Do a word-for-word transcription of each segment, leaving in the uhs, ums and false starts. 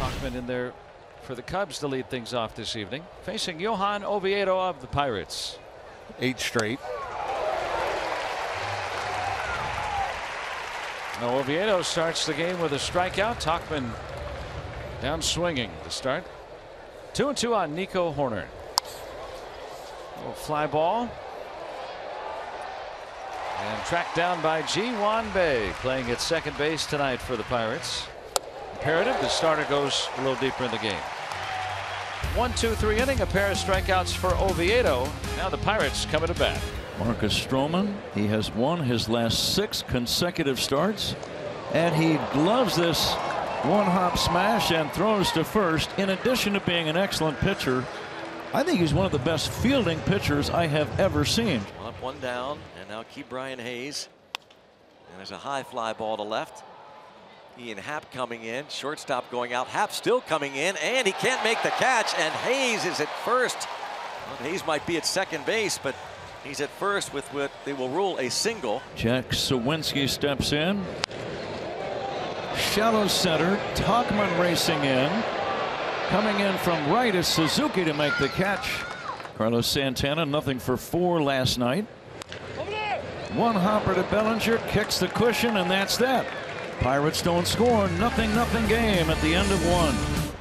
Tauchman in there for the Cubs to lead things off this evening, facing Johan Oviedo of the Pirates. Eight straight. Now Oviedo starts the game with a strikeout. Tauchman down swinging to start. Two and two on Nico Hoerner. Little fly ball. And tracked down by Ji Hwan Bae, playing at second base tonight for the Pirates. Imperative, the starter goes a little deeper in the game. One, two, three inning, a pair of strikeouts for Oviedo. Now the Pirates coming to bat. Marcus Stroman, he has won his last six consecutive starts, and he gloves this one hop smash and throws to first. In addition to being an excellent pitcher, I think he's one of the best fielding pitchers I have ever seen. Up, one down, and now Ke'Bryan Hayes. And there's a high fly ball to left. Ian Happ coming in, shortstop going out. Happ still coming in, and he can't make the catch, and Hayes is at first. Well, Hayes might be at second base, but he's at first with what they will rule a single. Jack Suwinski steps in. Shallow center, Tauchman racing in. Coming in from right is Suzuki to make the catch. Carlos Santana, nothing for four last night. One hopper to Bellinger, kicks the cushion, and that's that. Pirates don't score. Nothing, nothing game at the end of one.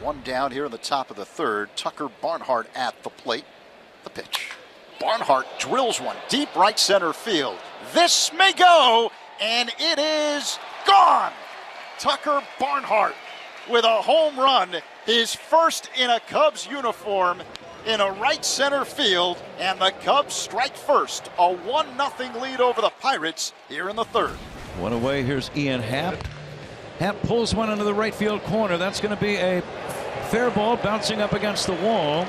One down here in the top of the third. Tucker Barnhart at the plate. The pitch. Barnhart drills one deep right center field. This may go, and it is gone. Tucker Barnhart with a home run, his first in a Cubs uniform, in a right center field, and the Cubs strike first. A one nothing lead over the Pirates here in the third. One away, here's Ian Happ. Happ pulls one into the right field corner. That's going to be a fair ball bouncing up against the wall.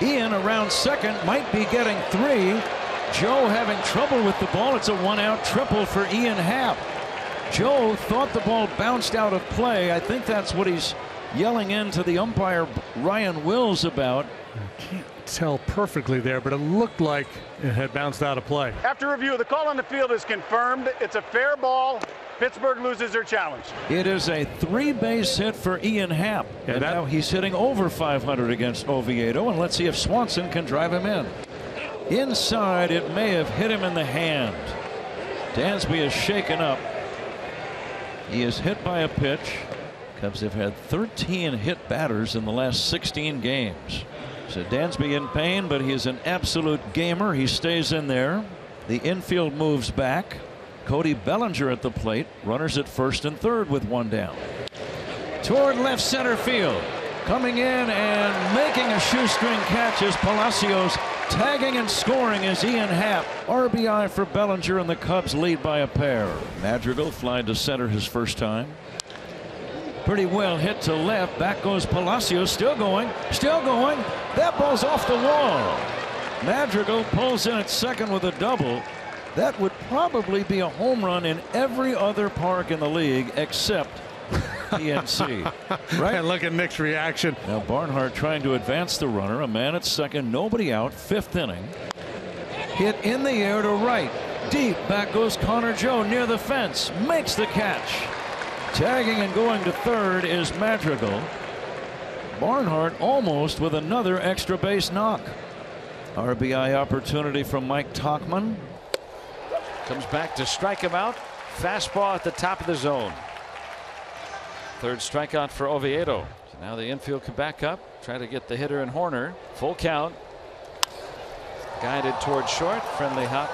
Ian around second, might be getting three. Joe having trouble with the ball. It's a one-out triple for Ian Happ. Joe thought the ball bounced out of play. I think that's what he's yelling into the umpire Ryan Wills about. I can't tell perfectly there, but it looked like it had bounced out of play. After review, the call on the field is confirmed. It's a fair ball. Pittsburgh loses their challenge. It is a three base hit for Ian Happ, yeah, and now he's hitting over five hundred against Oviedo, and let's see if Swanson can drive him in. Inside, it may have hit him in the hand. Dansby is shaken up. He is hit by a pitch. Cubs have had thirteen hit batters in the last sixteen games. So Dansby in pain, but he is an absolute gamer. He stays in there. The infield moves back. Cody Bellinger at the plate. Runners at first and third with one down. Toward left center field. Coming in and making a shoestring catch is Palacios. Tagging and scoring is Ian Happ. R B I for Bellinger, and the Cubs lead by a pair. Madrigal flied to center his first time. Pretty well hit to left. Back goes Palacios. Still going. Still going. That ball's off the wall. Madrigal pulls in at second with a double. That would probably be a home run in every other park in the league except P N C. Right? And look at Nick's reaction. Now Barnhart trying to advance the runner. A man at second. Nobody out. Fifth inning. Hit in the air to right. Deep. Back goes Connor Joe near the fence. Makes the catch. Tagging and going to third is Madrigal. Barnhart almost with another extra base knock. R B I opportunity from Mike Tauchman. Comes back to strike him out. Fastball at the top of the zone. Third strikeout for Oviedo. So now the infield can back up. Try to get the hitter and Hoerner. Full count. Guided toward short. Friendly hop.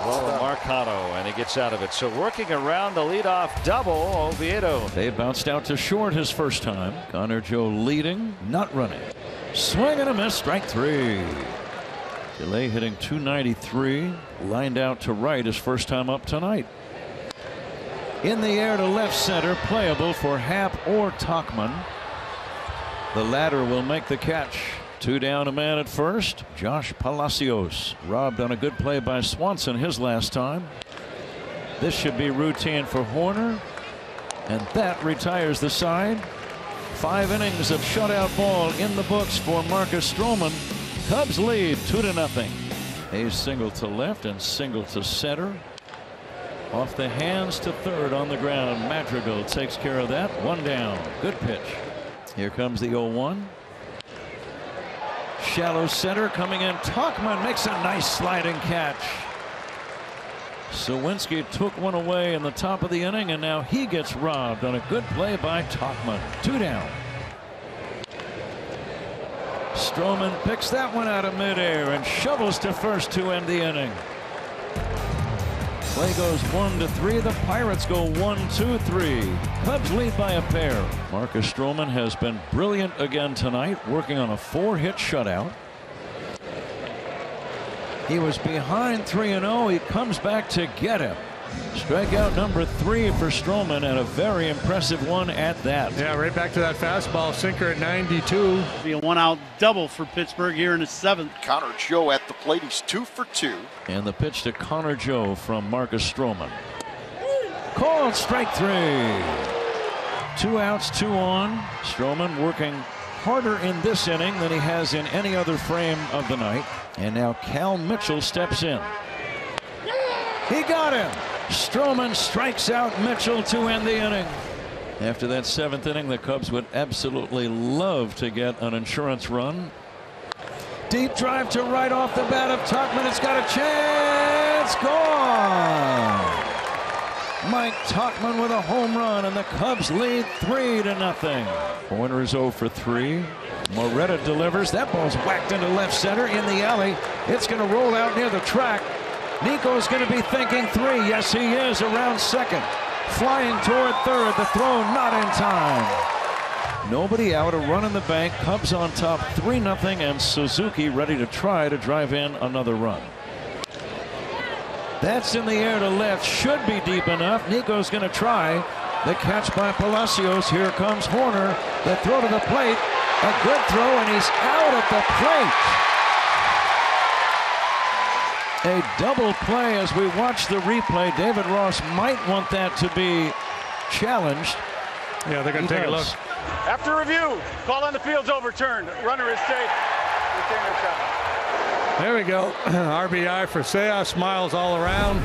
Well, Mercado, and he gets out of it. So working around the leadoff double, Oviedo. They bounced out to short his first time. Connor Joe leading, not running. Swing and a miss, strike three. Delay hitting two ninety-three. Lined out to right his first time up tonight. In the air to left center, playable for Happ or Tauchman. The latter will make the catch. Two down, a man at first. Josh Palacios robbed on a good play by Swanson his last time. This should be routine for Hoerner, and that retires the side. Five innings of shutout ball in the books for Marcus Stroman. Cubs lead two to nothing. A single to left and single to center. Off the hands to third on the ground. Madrigal takes care of that. One down. Good pitch. Here comes the oh one. Shallow center coming in. Tauchman makes a nice sliding catch. Suwinski took one away in the top of the inning, and now he gets robbed on a good play by Tauchman. Two down. Stroman picks that one out of midair and shovels to first to end the inning. Play goes one to three. The Pirates go one, two, three. Cubs lead by a pair. Marcus Stroman has been brilliant again tonight, working on a four-hit shutout. He was behind three and oh. He comes back to get him. Strikeout number three for Stroman, and a very impressive one at that. Yeah, right back to that fastball sinker at ninety-two. Be a one-out double for Pittsburgh here in the seventh. Connor Joe at the plate. He's two for two. And the pitch to Connor Joe from Marcus Stroman. Called strike three. Two outs, two on. Stroman working harder in this inning than he has in any other frame of the night. And now Cal Mitchell steps in. He got him. Stroman strikes out Mitchell to end the inning. After that seventh inning, the Cubs would absolutely love to get an insurance run. Deep drive to right off the bat of Tauchman. It's got a chance. Gone. Mike Tauchman with a home run, and the Cubs lead three to nothing. Hoerner is oh for three. Moretta delivers. That ball's whacked into left center in the alley. It's going to roll out near the track. Nico's going to be thinking three. Yes, he is. Around second. Flying toward third. The throw not in time. Nobody out. A run in the bank. Cubs on top three nothing, and Suzuki ready to try to drive in another run. That's in the air to left. Should be deep enough. Nico's going to try. The catch by Palacios. Here comes Hoerner. The throw to the plate. A good throw, and he's out at the plate. A double play as we watch the replay. David Ross might want that to be challenged. Yeah, they're going to take a look. After review, call on the field's overturned. Runner is safe. There we go. R B I for Seiya. Smiles all around.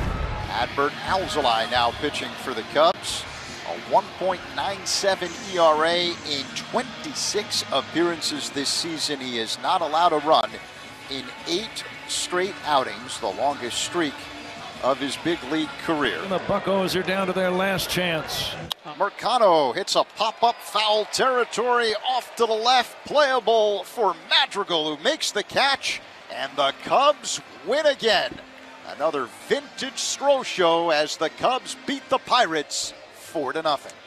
Adbert Alzolay now pitching for the Cubs. A one point nine seven E R A in twenty-six appearances this season. He has not allowed a run in eight straight outings, the longest streak of his big league career. And the Buccos are down to their last chance. Mercado hits a pop-up, foul territory, off to the left, playable for Madrigal, who makes the catch, and the Cubs win again. Another vintage throw show as the Cubs beat the Pirates four to nothing.